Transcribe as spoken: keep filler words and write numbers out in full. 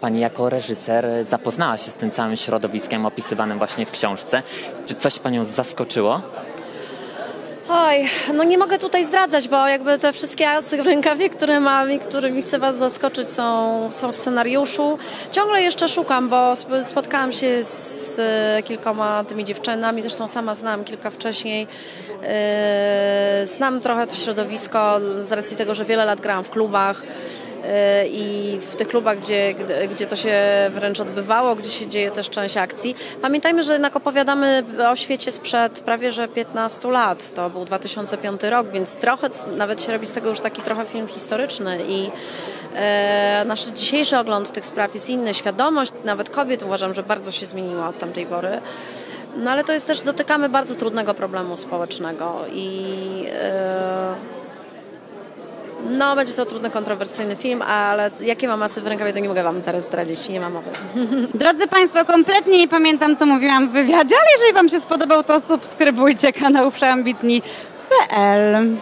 Pani jako reżyser zapoznała się z tym całym środowiskiem opisywanym właśnie w książce. Czy coś Panią zaskoczyło? Oj, no nie mogę tutaj zdradzać, bo jakby te wszystkie asy w rękawie, które mam i którymi chcę Was zaskoczyć, są, są w scenariuszu. Ciągle jeszcze szukam, bo spotkałam się z kilkoma tymi dziewczynami, zresztą sama znam kilka wcześniej. Znam trochę to środowisko z racji tego, że wiele lat grałam w klubach. I w tych klubach, gdzie, gdzie to się wręcz odbywało, gdzie się dzieje też część akcji. Pamiętajmy, że jednak opowiadamy o świecie sprzed prawie że piętnastu lat. To był dwa tysiące piąty rok, więc trochę nawet się robi z tego już taki trochę film historyczny i e, nasz dzisiejszy ogląd tych spraw jest inny. Świadomość nawet kobiet uważam, że bardzo się zmieniła od tamtej pory. No ale to jest też, dotykamy bardzo trudnego problemu społecznego i e, no, będzie to trudny, kontrowersyjny film, ale jakie mam asy w rękawie, to nie mogę Wam teraz zdradzić, nie mam mowy. Drodzy Państwo, kompletnie nie pamiętam, co mówiłam w wywiadzie, ale jeżeli Wam się spodobał, to subskrybujcie kanał przeambitni kropka pe el.